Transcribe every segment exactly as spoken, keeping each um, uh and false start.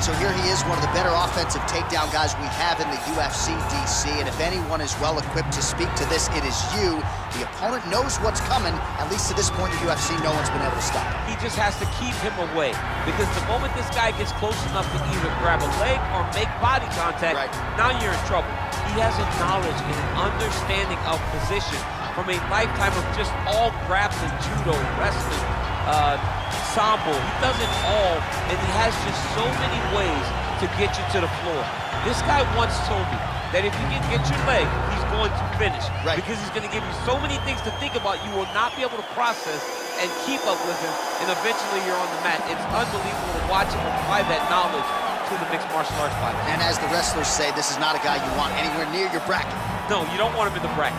right, so here he is, one of the better offensive takedown guys we have in the U F C, D C, and if anyone is well-equipped to speak to this, it is you. The opponent knows what's coming. At least to this point in the U F C, no one's been able to stop him. He just has to keep him away, because the moment this guy gets close enough to either grab a leg or make body contact, right. Now you're in trouble. He has a knowledge and an understanding of position from a lifetime of just all grappling, judo, wrestling, uh, sambo. He does it all, and he has just so many ways to get you to the floor. This guy once told me that if you can get your leg, he's going to finish. Right. Because he's going to give you so many things to think about, you will not be able to process and keep up with him, and eventually you're on the mat. It's unbelievable to watch him apply that knowledge to the mixed martial arts fight. And as the wrestlers say, this is not a guy you want anywhere near your bracket. No, you don't want him in the bracket.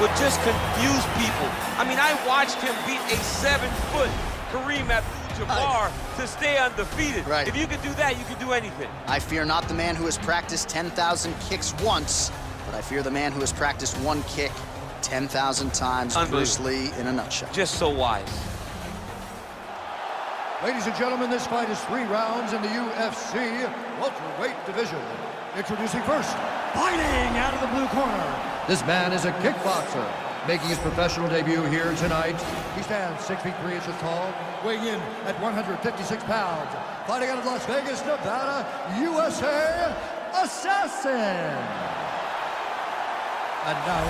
would just confuse people. I mean, I watched him beat a seven-foot Kareem Abdul-Jabbar uh, to stay undefeated. Right. If you could do that, you could do anything. I fear not the man who has practiced ten thousand kicks once, but I fear the man who has practiced one kick ten thousand times. Bruce Lee in a nutshell. Just so wise. Ladies and gentlemen, this fight is three rounds in the U F C welterweight division. Introducing first, fighting out of the blue corner. This man is a kickboxer, making his professional debut here tonight. He stands six feet three inches tall, weighing in at one hundred fifty-six pounds. Fighting out of Las Vegas, Nevada, U S A, Assassin. And now,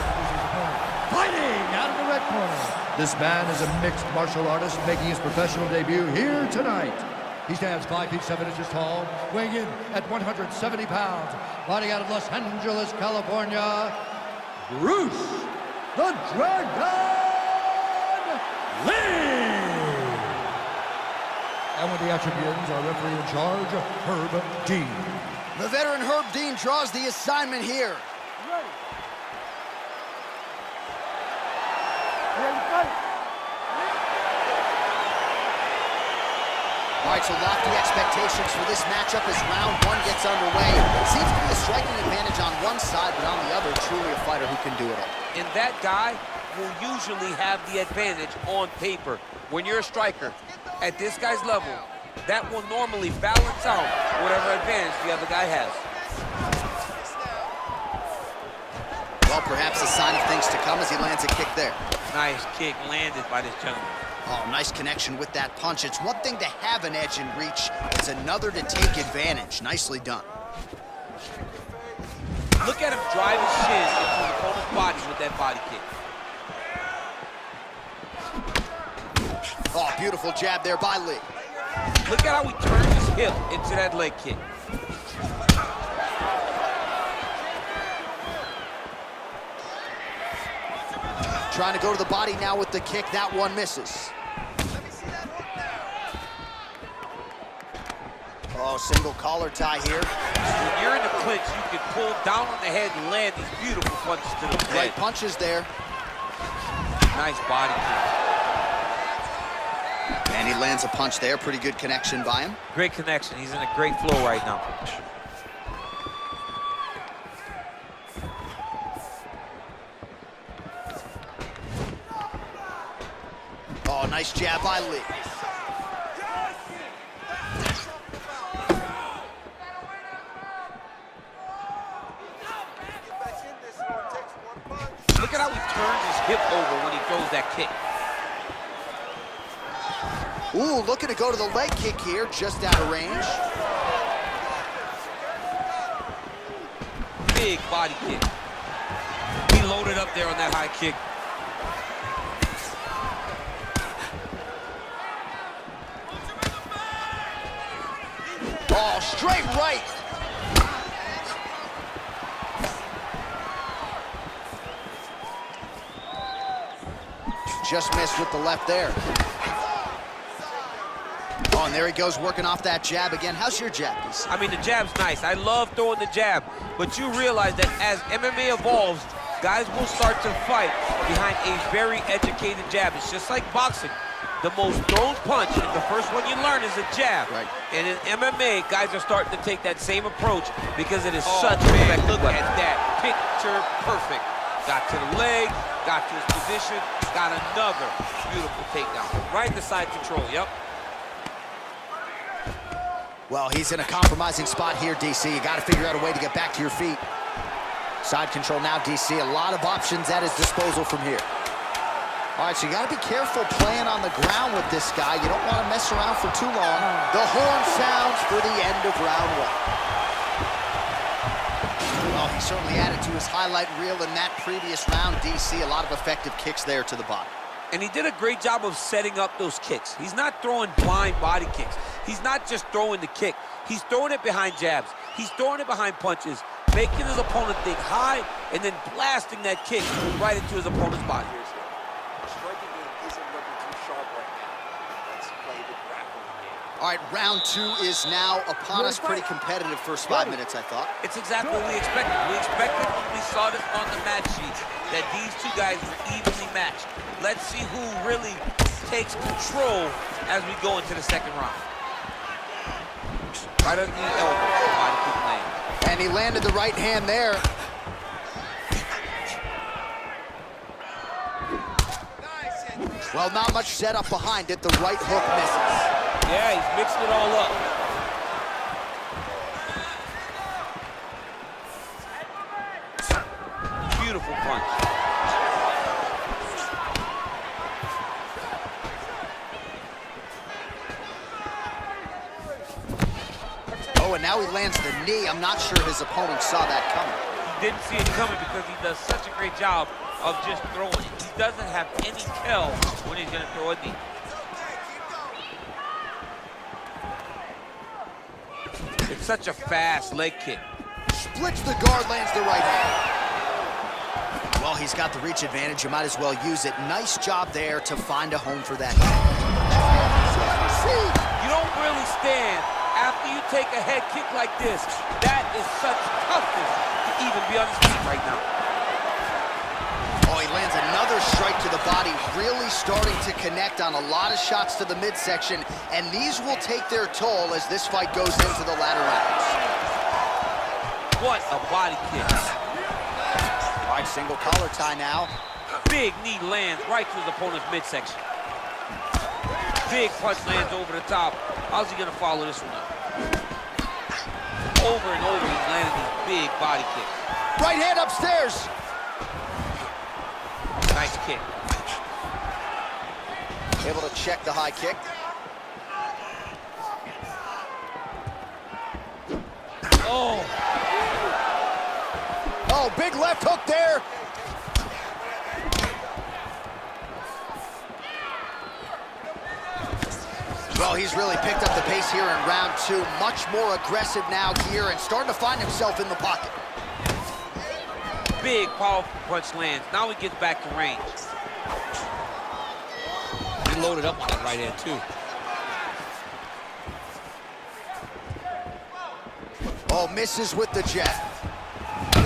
fighting out of the red corner. This man is a mixed martial artist, making his professional debut here tonight. He stands five feet seven inches tall, weighing in at one hundred seventy pounds. Fighting out of Los Angeles, California, Bruce the Dragon Lee! And with the action begins, our referee in charge, Herb Dean. The veteran Herb Dean draws the assignment here. Ready. Ready to fight. All right, so lofty expectations for this matchup as round one gets underway. It seems to be a striking advantage on one side, but on the other, truly a fighter who can do it all. And that guy will usually have the advantage on paper. When you're a striker at this guy's level, that will normally balance out whatever advantage the other guy has. Well, perhaps a sign of things to come as he lands a kick there. Nice kick landed by this gentleman. Oh, nice connection with that punch. It's one thing to have an edge and reach. It's another to take advantage. Nicely done. Look at him drive his shin into his opponent's body with that body kick. Oh, beautiful jab there by Lee. Look at how he turns his hip into that leg kick. Trying to go to the body now with the kick. That one misses. Let me see that hook now. Oh, single collar tie here. When you're in the clinch, you can pull down on the head and land these beautiful punches to the head. Right punches there. Nice body kick. And he lands a punch there. Pretty good connection by him. Great connection. He's in a great flow right now. Oh, nice jab by Lee. Look at how he turns his hip over when he throws that kick. Ooh, looking to go to the leg kick here, just out of range. Big body kick. He loaded up there on that high kick. Oh, straight right. Just missed with the left there. Oh, And there he goes, working off that jab again. How's your jab, D C? I mean, the jab's nice. I love throwing the jab. But you realize that as M M A evolves, guys will start to fight behind a very educated jab. It's just like boxing. The most thrown punch, and the first one you learn is a jab. Right. And in M M A, guys are starting to take that same approach because it is oh, such man, an effective look weapon. At that, picture perfect. Got to the leg, got to his position, got another beautiful takedown. Right to side control, yep. Well, he's in a compromising spot here, D C. You gotta figure out a way to get back to your feet. Side control now, D C. A lot of options at his disposal from here. All right, so you got to be careful playing on the ground with this guy. You don't want to mess around for too long. The horn sounds for the end of round one. Well, he certainly added to his highlight reel in that previous round, D C. A lot of effective kicks there to the body. And he did a great job of setting up those kicks. He's not throwing blind body kicks. He's not just throwing the kick. He's throwing it behind jabs. He's throwing it behind punches, making his opponent think high, and then blasting that kick right into his opponent's body. All right, round two is now upon us. Pretty competitive first five minutes, I thought. It's exactly what we expected. We expected when we saw this on the match sheet that these two guys were evenly matched. Let's see who really takes control as we go into the second round. Right under the elbow. And he landed the right hand there. Well, not much setup behind it. The right hook misses. Yeah, he's mixed it all up. Beautiful punch. Oh, and now he lands the knee. I'm not sure his opponent saw that coming. He didn't see it coming because he does such a great job of just throwing it. He doesn't have any tell when he's going to throw a knee. It's such a fast leg kick. Splits the guard, lands the right hand. Well, he's got the reach advantage. You might as well use it. Nice job there to find a home for that. You don't really stand after you take a head kick like this. That is such toughness to even be on his feet right now. Oh, he lands another strike to the body, really starting to connect on a lot of shots to the midsection, and these will take their toll as this fight goes into the latter rounds. What a body kick. All right, single collar tie now. Big knee lands right to his opponent's midsection. Big punch lands over the top. How's he gonna follow this one up? Over and over, he's landing these big body kicks. Right hand upstairs. Nice kick. Able to check the high kick. Oh. Oh, big left hook there. Well, he's really picked up the pace here in round two. Much more aggressive now here and starting to find himself in the pocket. Big, powerful punch lands. Now he gets back to range. He loaded up on that right hand, too. Oh, misses with the jab.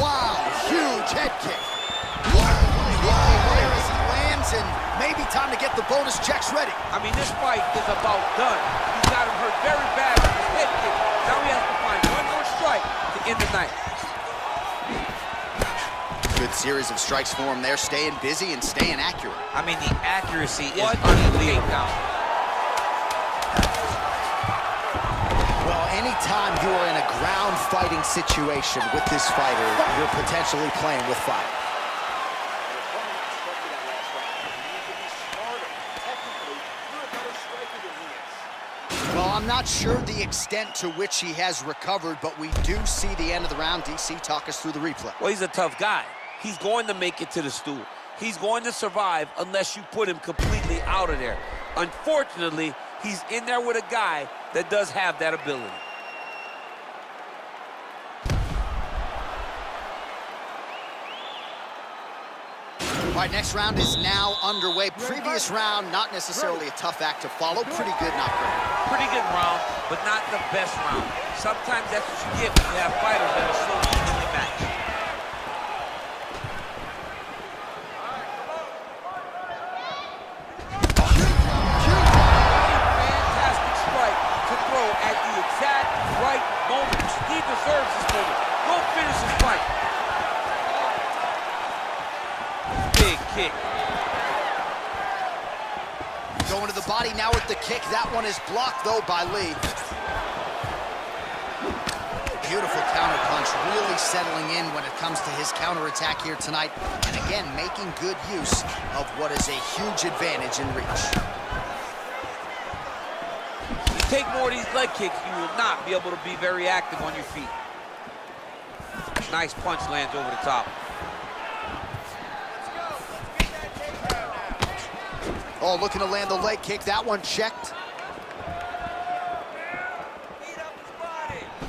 Wow, huge head kick. There as he lands, and maybe time to get the bonus checks ready. I mean, this fight is about done. He's got him hurt very bad with his head kick. Now he has to find one more strike to end the night. Good series of strikes for him there, staying busy and staying accurate. I mean, the accuracy is unbelievable. Well, anytime you are in a ground fighting situation with this fighter, you're potentially playing with fire. Well, I'm not sure the extent to which he has recovered, but we do see the end of the round. D C, talk us through the replay. Well, he's a tough guy. He's going to make it to the stool. He's going to survive unless you put him completely out of there. Unfortunately, he's in there with a guy that does have that ability. All right, next round is now underway. Previous round, not necessarily a tough act to follow. Pretty good knockdown. Pretty good round, but not the best round. Sometimes that's what you get when you have fighters that are slow to win the match. Fantastic strike to throw at the exact right moment. He deserves this moment. We'll finish this fight. Kick. Going to the body now with the kick. That one is blocked, though, by Lee. Beautiful counter punch, really settling in when it comes to his counterattack here tonight. And again, making good use of what is a huge advantage in reach. If you take more of these leg kicks, you will not be able to be very active on your feet. Nice punch lands over the top. Oh, looking to land the leg kick. That one checked.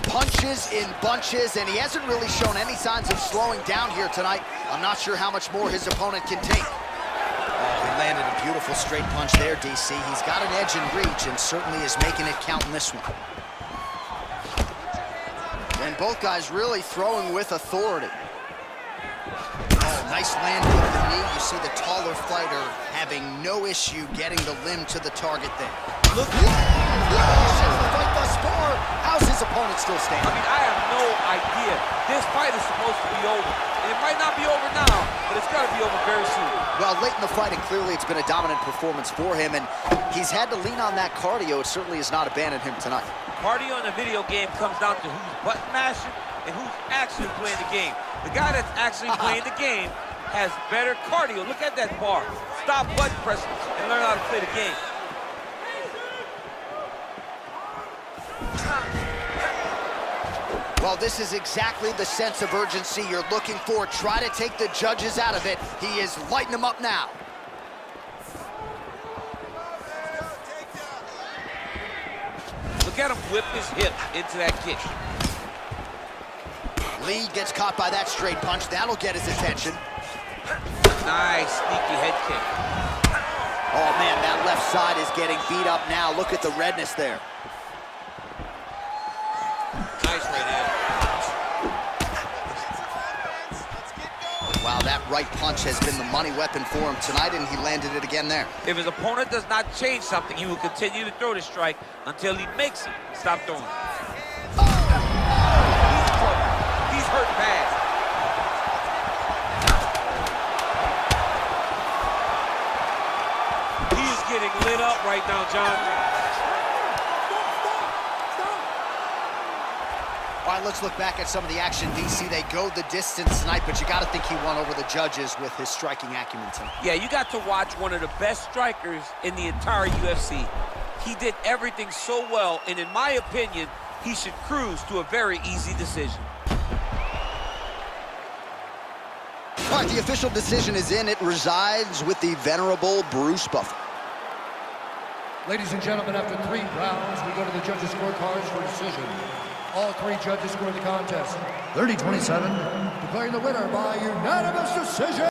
Punches in bunches, and he hasn't really shown any signs of slowing down here tonight. I'm not sure how much more his opponent can take. Oh, he landed a beautiful straight punch there, D C. He's got an edge in reach and certainly is making it count in this one. And both guys really throwing with authority. Nice land with the knee. You see the taller fighter having no issue getting the limb to the target there. Look, yeah, yeah, the fight thus far. How's his opponent still standing? I mean, I have no idea. This fight is supposed to be over. And it might not be over now, but it's got to be over very soon. Well, late in the fight, and clearly it's been a dominant performance for him, and he's had to lean on that cardio. It certainly has not abandoned him tonight. Cardio in a video game comes down to who's button mashing and who's actually playing the game. The guy that's actually playing the game has better cardio. Look at that bar. Stop button pressing and learn how to play the game. Well, this is exactly the sense of urgency you're looking for. Try to take the judges out of it. He is lighting them up now. Look at him whip his hip into that kick. Lee gets caught by that straight punch. That'll get his attention. Nice sneaky head kick. Oh, man, that left side is getting beat up now. Look at the redness there. Nice right hand. Wow, that right punch has been the money weapon for him tonight, and he landed it again there. If his opponent does not change something, he will continue to throw the strike until he makes it stop throwing it. Lit up right now, John. All right, let's look back at some of the action, D C. They go the distance tonight, but you got to think he won over the judges with his striking acumen tonight. Yeah, you got to watch one of the best strikers in the entire U F C. He did everything so well, and in my opinion, he should cruise to a very easy decision. All right, the official decision is in. It resides with the venerable Bruce Buffer. Ladies and gentlemen, after three rounds, we go to the judges' scorecards for decision. All three judges scored the contest. thirty twenty-seven. Declaring the winner by unanimous decision.